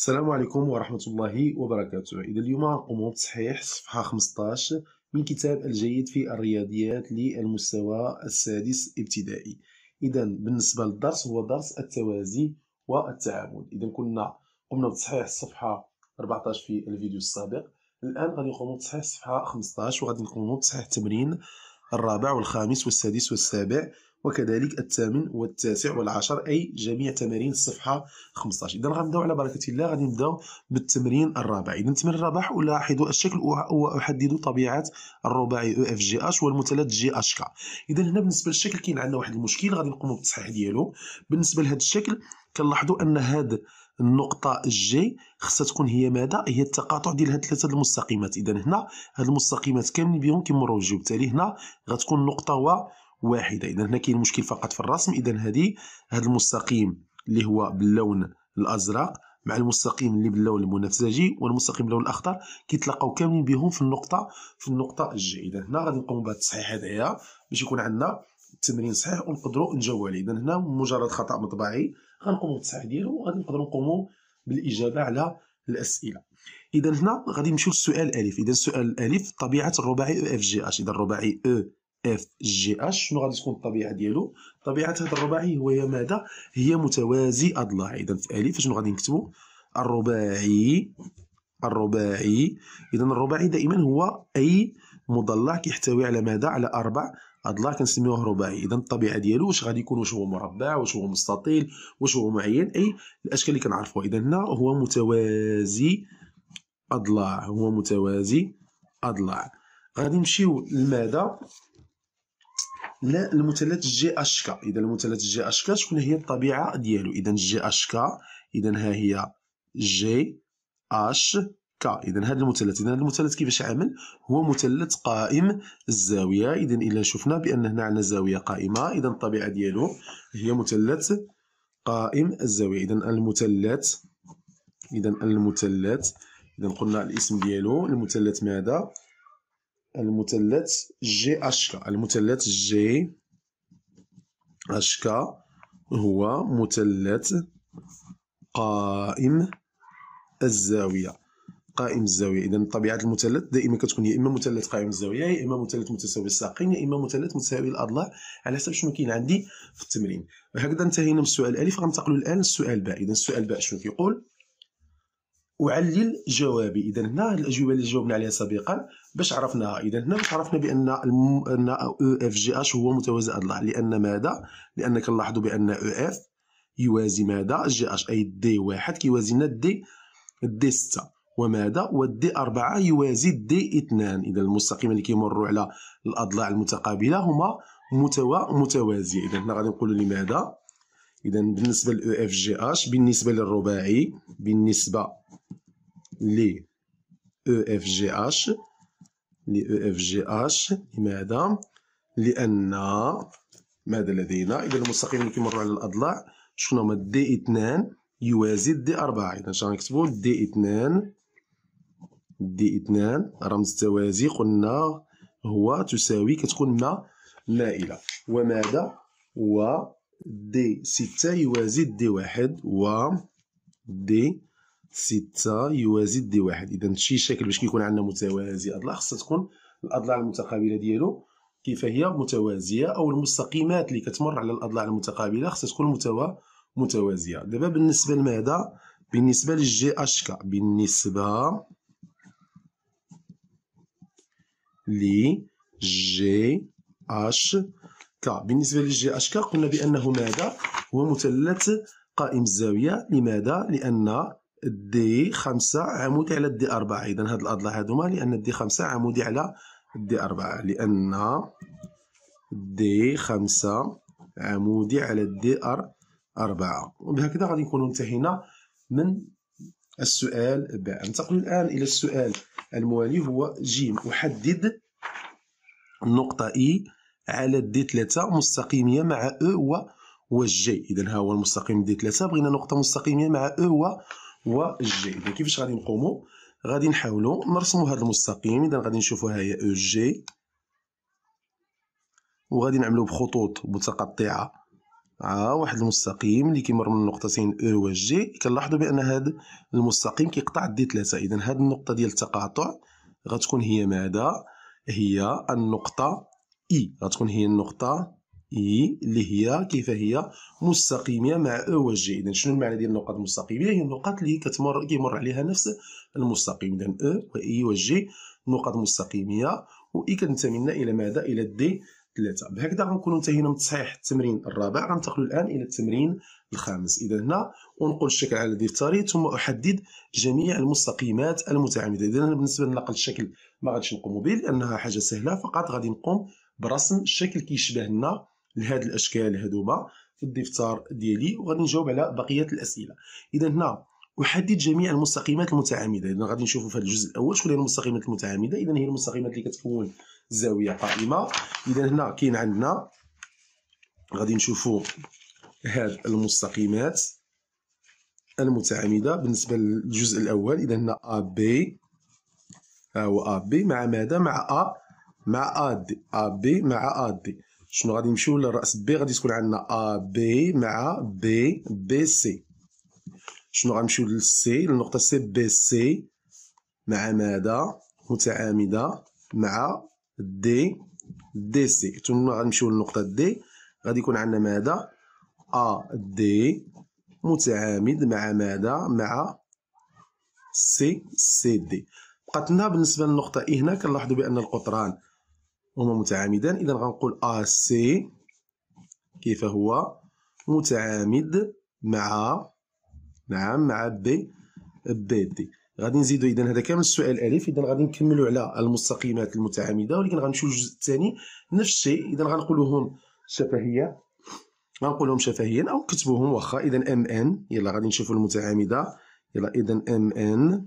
السلام عليكم ورحمة الله وبركاته. إذا اليوم غنقومو بتصحيح صفحة 15 من كتاب الجيد في الرياضيات للمستوى السادس ابتدائي. إذا بالنسبة للدرس هو درس التوازي والتعامد. إذا قمنا بتصحيح الصفحة 14 في الفيديو السابق. الآن غادي نقومو بتصحيح الصفحة 15 وغادي نقومو بتصحيح التمرين الرابع والخامس والسادس والسابع وكذلك الثامن والتاسع والعشر، أي جميع تمارين الصفحة 15. إذا غنبداو على بركة الله، غادي نبداو بالتمرين الرابع. إذا التمرين الرابع ألاحظ الشكل وأحدد طبيعة الرباعي EFGH والمثلث GHK. إذا هنا بالنسبة للشكل كاين عندنا واحد المشكل غادي نقومو بالتصحيح ديالو. بالنسبة لهذا الشكل كنلاحظوا أن هذا النقطة جي خصها تكون هي ماذا؟ هي التقاطع ديال هاد ثلاثة المستقيمات. إذا هنا هاد المستقيمات كاملين بهم كيمروا جي، وبالتالي هنا غتكون نقطة واحدة. إذا هنا كاين مشكل فقط في الرسم. إذا هذا المستقيم اللي هو باللون الأزرق مع المستقيم اللي باللون البنفسجي والمستقيم باللون الأخضر كيتلاقاو كاملين بهم في النقطة جي. إذا هنا غادي نقوم بهذا التصحيح هذايا باش يكون عندنا التمرين صحيح ونقدروا نجاوبوا عليه. إذا هنا مجرد خطأ مطبعي غنقوموا بالتصحيح ديالو وغادي نقدروا نقوموا بالإجابة على الأسئلة. إذا هنا غادي نمشيو للسؤال الألف. إذا السؤال الألف طبيعة الرباعي EFGH. إذا الرباعي EFGH شنو غادي تكون الطبيعة ديالو؟ طبيعة هذا الرباعي هو ماذا؟ هي متوازي أضلاع. إذا في ألف شنو غادي نكتبو؟ الرباعي. إذا الرباعي دائما هو أي مضلع كيحتوي على ماذا؟ على أربع أضلاع كنسميوه رباعي. إذا الطبيعة ديالو واش غادي يكون، واش هو مربع، واش هو مستطيل، واش هو معين، أي الأشكال اللي كنعرفوها. إذا هنا هو متوازي أضلاع، غادي نمشيو لماذا؟ لا المثلث GHK. إذا المثلث GHK شكون هي الطبيعة ديالو؟ إذا GHK إذا ها هي GHK. إذا هذا المثلث، كيفاش عامل؟ هو مثلث قائم الزاوية. إذا إلا شفنا بأن هنا عندنا زاوية قائمة، إذا الطبيعة ديالو هي مثلث قائم الزاوية. إذا المثلث، إذا قلنا الاسم ديالو المثلث ماذا؟ المثلث GHK. المثلث GHK هو مثلث قائم الزاوية. إذا طبيعة المثلث دائما كتكون يا إما مثلث قائم الزاوية، يا إما مثلث متساوي الساقين، يا إما مثلث متساوي الأضلاع، على حسب شنو كاين عندي في التمرين. هكذا انتهينا من السؤال ألف. غننتقلوا الآن للسؤال باء. إذا السؤال باء شنو كيقول؟ أعلل جوابي. إذا هنا الأجوبة اللي جاوبنا عليها سابقا باش عرفناها. إذا هنا باش عرفنا بأن EFGH هو متوازي أضلاع، لأن ماذا؟ لأن كنلاحظوا بأن EF يوازي ماذا؟ GH، أي D1 كيوازي لنا D6 وماذا؟ والD4 يوازي D2. إذا المستقيمين اللي كيمروا على الأضلاع المتقابلة هما متوازية. إذا هنا غادي نقولوا لماذا؟ إذا بالنسبة لEFGH بالنسبة للرباعي بالنسبة ل EFGH لماذا؟ لأن ماذا لدينا؟ إذا المستقيم اللي كيمروا على الأضلاع شكون هما؟ D2 يوازي D4. إذا شنو غنكتبو؟ D2 رمز التوازي قلنا هو تساوي كتكون مائلة وماذا؟ و D6 يوازي D1 و D6 يوازي D1. إذا شي شكل باش كيكون عندنا متوازي أضلاع خصها تكون الأضلاع المتقابلة ديالو كيف هي؟ متوازية، أو المستقيمات اللي كتمر على الأضلاع المتقابلة خصها تكون متوازية. دابا بالنسبة لماذا؟ بالنسبة للGHK بالنسبة للGHK قلنا بأنه ماذا؟ هو مثلث قائم الزاوية. لماذا؟ لأن D5 عمودي على D4. إذا هاد الأضلاع هادوما لأن D5 عمودي على D4 وبهكذا غادي نكونوا انتهينا من السؤال باء. ننتقلوا الآن إلى السؤال الموالي هو ج. أحدد النقطة E على D3 مستقيمية مع E و G. إذا ها هو المستقيم D3، بغينا نقطة مستقيمية مع E و G. إذا كيفاش غادي نقومو؟ غادي نحاولو نرسمو هذا المستقيم. إذا غادي نشوفو ها هي EG وغادي نعملو بخطوط متقطعة مع واحد المستقيم اللي كيمر من نقطتين او وجي. كنلاحظوا بان هذا المستقيم كيقطع دي 3، اذا هذه النقطه ديال التقاطع غتكون هي ماذا؟ هي النقطه اي، غتكون هي النقطه اي اللي هي كيف هي مستقيمه مع او وجي. اذا شنو المعنى ديال النقط المستقيمه؟ هي النقط اللي كيمر عليها نفس المستقيم. اذا او واي وجي نقط مستقيميه، واي كنتمينا الى ماذا؟ الى دي 3. بهكذا غنكونوا انتهينا من تصحيح التمرين الرابع. غننتقلوا الان الى التمرين الخامس. اذا هنا ونقول الشكل على دفتري ثم احدد جميع المستقيمات المتعامده. اذا بالنسبه لنقل الشكل ما غاديش نقوم به لانها حاجه سهله، فقط غادي نقوم برسم الشكل كيشبه لنا لهاد الاشكال هذوما في الدفتر ديالي، وغادي نجاوب على بقيه الاسئله. اذا هنا احدد جميع المستقيمات المتعامده. اذا غادي نشوفوا في هذا الجزء الاول شكون هي المستقيمات المتعامده. اذا هي المستقيمات اللي كتكون زاويه قائمه. اذا هنا كاين عندنا غادي نشوفوا هاد المستقيمات المتعامده بالنسبه للجزء الاول. اذا هنا ا بي هو ا بي مع ماذا؟ مع ا مع ا دي، ا بي مع ا دي. شنو غادي نمشيو للراس بي؟ غادي تكون عندنا ا بي مع بي بي سي. شنو غنمشيو للسي؟ للنقطه سي بي سي مع ماذا؟ متعامده مع دي دي سي. ثم غنمشيو للنقطه دي، غادي يكون عندنا ماذا؟ ا دي متعامد مع ماذا؟ مع سي سي دي. بقات لنا بالنسبه للنقطه اي هنا كنلاحظوا بان القطران هما متعامدان. اذا غنقول ا سي كيف هو متعامد مع مع بي بي دي. غادي نزيدوا اذا هذا كامل السؤال الف. اذا غادي نكملوا على المستقيمات المتعامده، ولكن غنمشيو للجزء الثاني نفس الشيء. اذا غنقولوهم شفهيه، غنقولوهم شفهيا او كتبوهم واخا. اذا ام ان، يلا غادي نشوفوا المتعامده. يلا اذا ام ان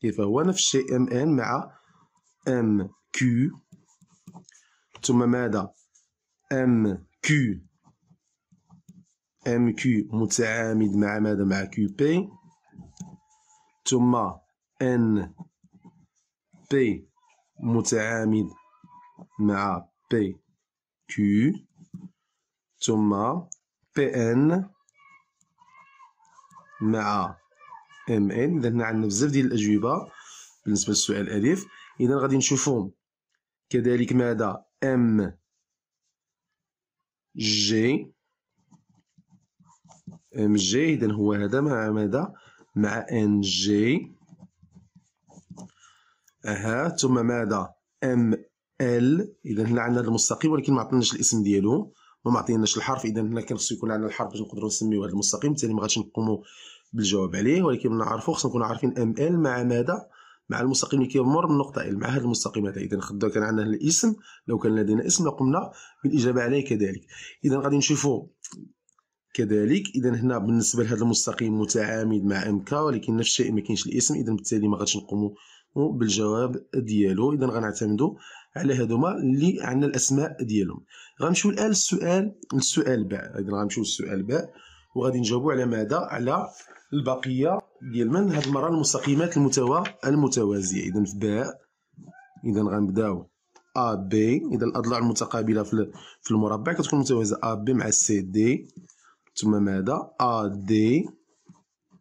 كيف هو نفس الشيء، ام ان مع ام كيو ثم ماذا؟ ام كيو ام كيو متعامد مع ماذا؟ مع كيو بي ثم ان بي متعامد مع بي كيو ثم بي ان مع ام ان. اذا هنا عندنا بزاف ديال الاجوبه بالنسبه للسؤال الالف. اذا غادي نشوفهم كذلك ماذا؟ ام جي ام جي. اذا هو هذا مع ماذا؟ مع ان جي. اها ثم ماذا؟ ام ال. اذا هنا عندنا المستقيم ولكن ما عطيناش الاسم ديالو وما عطيناش الحرف. اذا هنا كنخصو يكون عندنا الحرف باش نقدروا نسميو هذا المستقيم، بالتالي ما غاديش نقوموا بالجواب عليه، ولكن نعرفو خصنا نكونوا عارفين ام ال مع ماذا؟ مع المستقيم اللي كيمر من نقطه ال مع هذه المستقيمات. اذا خدوا كان عندنا الاسم، لو كان لدينا اسم لقمنا بالاجابه عليه كذلك. اذا غادي نشوفوا كذلك. اذا هنا بالنسبه لهذا المستقيم متعامد مع ام كا، ولكن نفس الشيء ما كاينش الاسم، اذا بالتالي ما غاديش نقوموا بالجواب ديالو. اذا غنعتمدوا على هذوما اللي عندنا الاسماء ديالهم. غنمشيو الان للسؤال باء. اذا غنمشيو للسؤال باء وغادي نجاوبوا على ماذا؟ على البقيه ديال من هذه المره المستقيمات المتوازيه. اذا في باء، اذا غنبداو ا بي. اذا الاضلاع المتقابله في المربع كتكون متوازيه، ا بي مع سي دي ثم ماذا؟ ا دي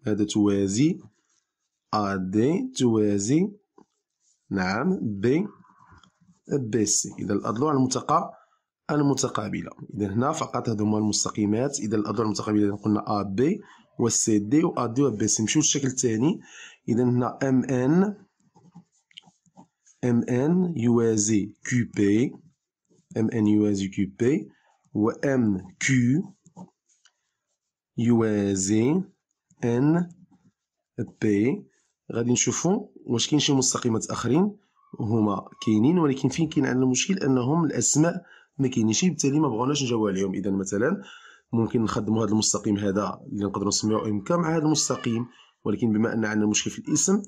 هذا توازي، ا دي توازي نعم بي بي سي. اذا الاضلاع المتقابله. اذا هنا فقط هذوما المستقيمات. اذا الاضلاع المتقابله قلنا ا بي والسي دي و ا دي و بي سي. نمشيو للشكل الثاني. اذا هنا ام ان يوازي كيو بي، ام ان يوازي كيو بي، و ام كيو يوازي ان بي. غادي نشوفوا واش كاين شي مستقيمات اخرين. هما كاينين، ولكن فين كاين عندنا المشكل انهم الاسماء ما كاينينش، بالتالي ما بغوناش نجاوبوا عليهم. اذا مثلا ممكن نخدموا هذا المستقيم هذا اللي نقدروا نسميوه ام كا مع هذا المستقيم، ولكن بما ان عندنا مشكل في الاسم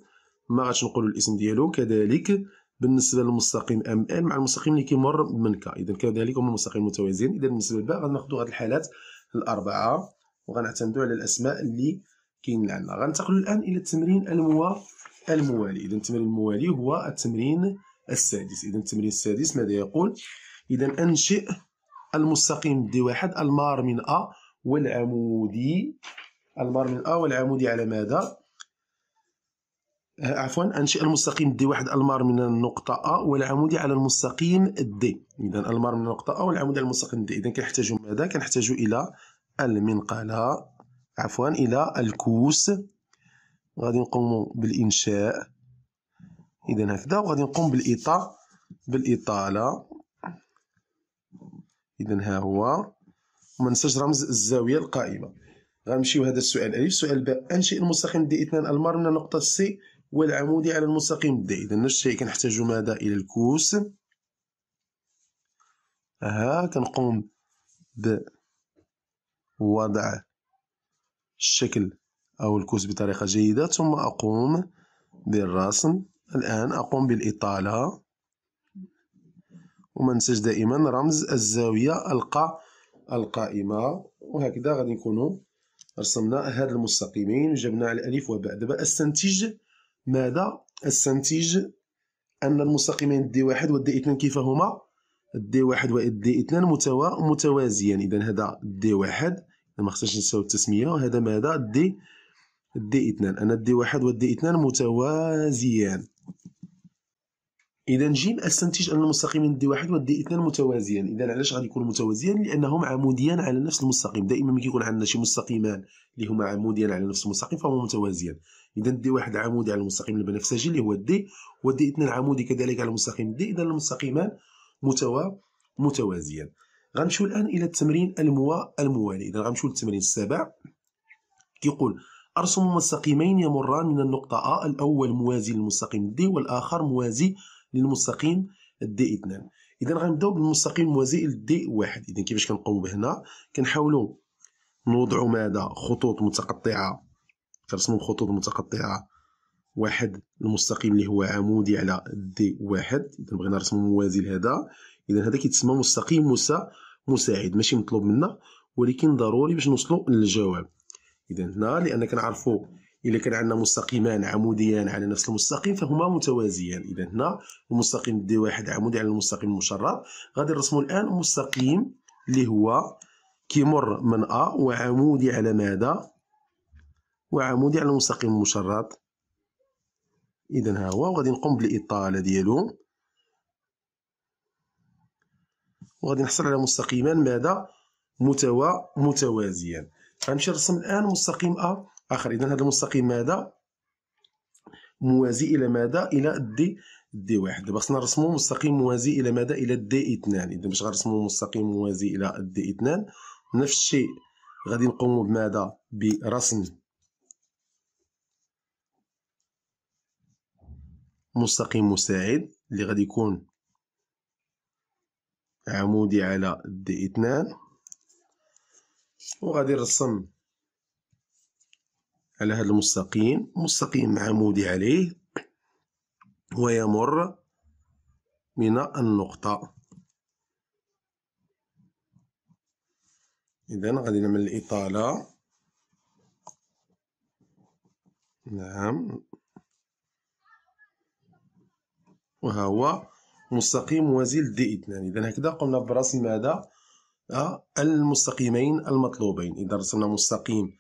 ما غاديش نقولوا الاسم ديالو. كذلك بالنسبه للمستقيم ام ال مع المستقيم اللي كيمر من كا. اذا كذلك هما مستقيم متوازيين. اذا بالنسبه للباء غناخذوا هذه الحالات الاربعه وغنعتمدوا على الاسماء اللي كاينين عندنا. غننتقلوا الان الى التمرين الموالي. اذا التمرين الموالي هو التمرين السادس. اذا التمرين السادس ماذا يقول؟ اذا انشئ المستقيم دي واحد المار من ا والعمودي. المرمي الأول عمودي على ماذا؟ عفوا أنشئ المستقيم دي واحد المار من النقطة أ والعمودي على المستقيم دي. إذا المار من النقطة أ والعمودي على المستقيم دي. إذا كنحتاجو ماذا؟ كنحتاجو إلى المنقلة، عفوا إلى الكوس. غادي نقوم بالإنشاء إذا هكذا، وغادي نقوم بالإطالة. إذا ها هو، ومنساش رمز الزاوية القائمة. غنمشيو هذا السؤال ألف. سؤال باء، أنشئ المستقيم دي اثنان المار من نقطة سي والعمودي على المستقيم دي. إذا نفس الشيء كنحتاجو ماذا؟ إلى الكوس. ها كنقوم بوضع الشكل أو الكوس بطريقة جيدة، ثم أقوم بالرسم. الآن أقوم بالإطالة، ومنساش دائما رمز الزاوية القائمة. وهكذا غادي نكونوا رسمنا هاد المستقيمين وجبنا على الألف وباء. دابا أستنتج ماذا؟ أستنتج أن المستقيمين دي واحد ودي اثنان كيف هما؟ دي واحد ودي اثنان متوازيان. إذا هذا دي واحد ما خصناش نساو التسمية، وهذا ماذا؟ دي اثنان. أنا دي واحد ودي اثنان متوازيان. إذا جيم أستنتج أن المستقيمين دي واحد ودي اثنان متوازيان. إذا علاش غادي يكونوا متوازيان؟ لأنهم عموديان على نفس المستقيم. دائما ملي كيكون عندنا شي مستقيمان اللي هما عموديان على نفس المستقيم فهما متوازيان. إذا دي واحد عمودي على المستقيم البنفسجي اللي هو دي، ودي اثنان عمودي كذلك على المستقيم دي. إذا المستقيمان متوازيان. غنمشيو الآن إلى التمرين الموالي. إذا غنمشيو للتمرين السابع، كيقول أرسم مستقيمين يمران من النقطة أ، الأول موازي للمستقيم دي والآخر موازي للمستقيم دي اثنان. إذا غنبداو بالمستقيم الموازي لدي واحد. إذا كيفاش كنقوم هنا؟ كنحاولوا نوضعوا ماذا؟ خطوط متقطعة. كنرسموا خطوط متقطعة، واحد المستقيم اللي هو عمودي على دي واحد. إذا بغينا نرسموا موازي لهذا. إذا هذا كيتسمى مستقيم مساعد، ماشي مطلوب منا ولكن ضروري باش نوصلوا للجواب. إذا هنا لأن كنعرفوا إلا كان عندنا مستقيمان عموديان على نفس المستقيم فهما متوازيان. إذا هنا المستقيم دي واحد عمودي على المستقيم المشرط. غادي نرسموا الآن مستقيم اللي هو كيمر من أ وعمودي على ماذا؟ وعمودي على المستقيم المشرط. إذا ها هو، وغادي نقوم بالإطالة ديالو، وغادي نحصل على مستقيمان ماذا؟ متوازيان. غنمشي نرسم الآن مستقيم أ آخر. إذا هذا المستقيم ماذا؟ موازي إلى ماذا؟ إلى دي واحد. دابا خصنا نرسمو مستقيم موازي إلى ماذا؟ إلى دي اثنان. إذا باش غنرسمو مستقيم موازي إلى دي اثنان، نفس الشيء غادي نقومو بماذا؟ برسم مستقيم مساعد اللي غادي يكون عمودي على دي اثنان، وغادي نرسم على هذا المستقيم مستقيم عمودي عليه ويمر من النقطة. إذا غادي نعمل الإطالة، نعم، وها هو مستقيم موازي لدي اثنان. إذا هكذا قمنا برسم ماذا؟ المستقيمين المطلوبين. إذا رسمنا مستقيم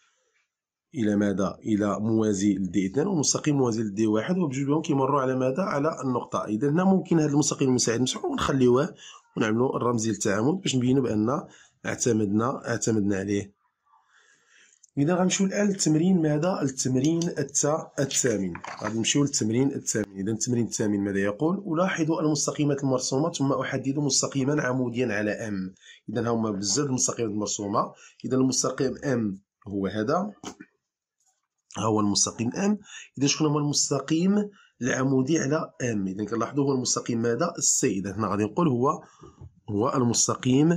إلى ماذا؟ إلى موازي لدي اثنان ومستقيم موازي لدي واحد، وبجوجهم كيمروا على ماذا؟ على النقطة. إذا هنا ممكن هذا المستقيم المساعد نمسحوه ونخليوه ونعملوا الرمز ديال التعامد باش نبينوا بأن اعتمدنا عليه. إذا غنمشيو الآن للتمرين ماذا؟ التمرين الثامن. غادي نمشيو للتمرين الثامن. إذا التمرين الثامن ماذا يقول؟ ألاحظ المستقيمات المرسومة ثم أحدد مستقيما عموديا على M. إذا هما بزاف المستقيمات المرسومة. إذا المستقيم M هو هذا، هو المستقيم M. إذا شكون هو المستقيم العمودي على M؟ إذا كنلاحظوا هو المستقيم ماذا؟ C. إذا هنا غادي نقول هو المستقيم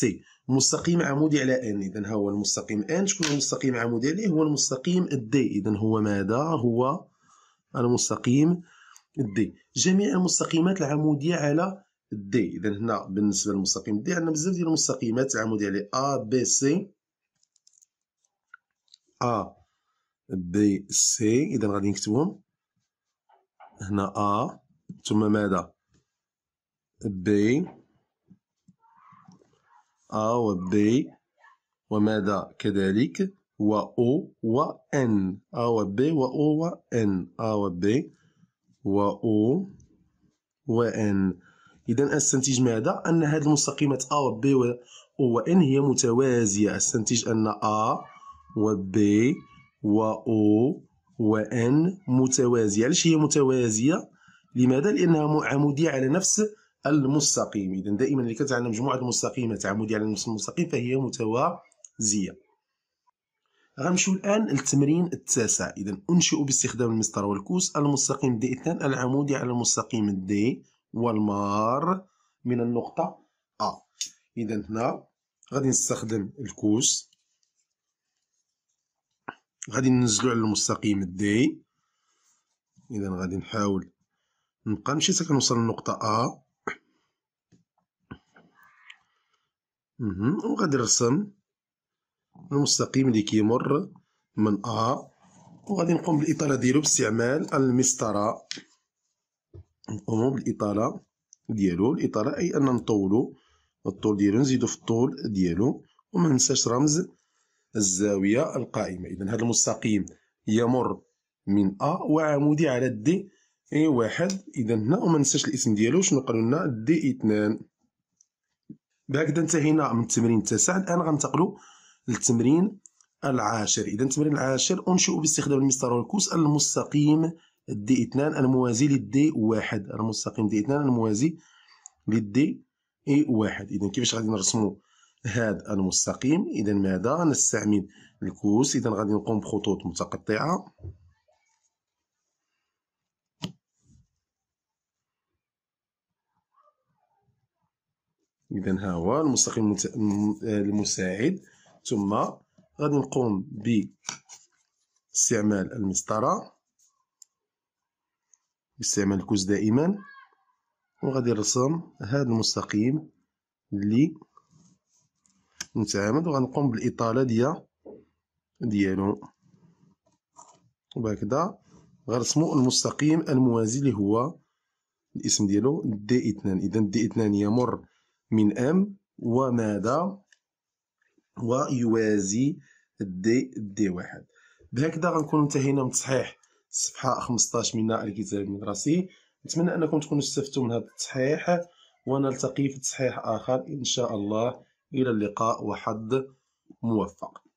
C. مستقيم عمودي على N. إذا ها هو المستقيم N. شكون هو المستقيم عمودي عليه؟ هو المستقيم D. إذا هو ماذا؟ هو المستقيم D. جميع المستقيمات العمودية على D. إذا هنا بالنسبة للمستقيم D عندنا بزاف ديال المستقيمات العمودية عليه A B C. إذا غادي نكتبهم هنا A ثم ماذا؟ B. A و B وماذا كذلك هو أو وإن، أ وب وأو وإن، أ وب وأو وإن. إذا أستنتج ماذا؟ أن هذه المستقيمات أ وب وأو وإن هي متوازية، أستنتج أن أ وب وأو وإن متوازية. علاش هي متوازية؟ لماذا؟ لأنها عمودية على نفس المستقيم. إذا دائما اللي كتعلم مجموعة المستقيمات عمودية على نفس المستقيم فهي متوازية. غنمشيو الآن للتمرين التاسع. إذا أنشئ باستخدام المسطرة والكوس المستقيم دي اثنان العمودي على المستقيم دي والمار من النقطة أ. إذا هنا غادي نستخدم الكوس، غادي ننزلو على المستقيم دي. إذا غادي نحاول نبقى نمشي حتى كنوصل للنقطة أ، وغادي نرسم المستقيم اللي كيمر من أ، وغادي نقوم بالإطالة ديالو باستعمال المسطرة. نقوم بالإطالة ديالو، الإطالة أي أن نطولو الطول ديالو، نزيدو في الطول ديالو، وما ننساش رمز الزاوية القائمة. إذا هذا المستقيم يمر من أ وعمودي على دي اي واحد. إذا هنا وما ننساش الاسم ديالو، شنو قالوا لنا؟ دي اثنان. بهكذا انتهينا من التمرين التاسع. الآن غنتقلو للتمرين العاشر. إذا التمرين العاشر أنشئ باستخدام المسطرة والكوس المستقيم دي اثنان الموازي للدي واحد، المستقيم دي اثنان الموازي للدي اي واحد. إذا كيفاش غادي نرسمو هذا المستقيم؟ إذا ماذا؟ نستعمل الكوس. إذا غادي نقوم بخطوط متقطعة. إذا ها هو المستقيم المساعد، ثم غادي نقوم باستعمال المسطرة باستعمال الكوس دائما، وغادي نرسم هذا المستقيم اللي متعامد، وغنقوم بالإطالة ديالو. وبهكذا غنرسمو المستقيم الموازي اللي هو الاسم ديالو دي اثنان. إذا دي اثنان يمر من ام وماذا؟ ويوازي دي واحد. بهكذا غنكون انتهينا من تصحيح صفحة 15 من الكتاب المدرسي. نتمنى انكم تكونوا استفدتوا من هذا التصحيح، ونلتقي في تصحيح اخر ان شاء الله. الى اللقاء وحظ موفق.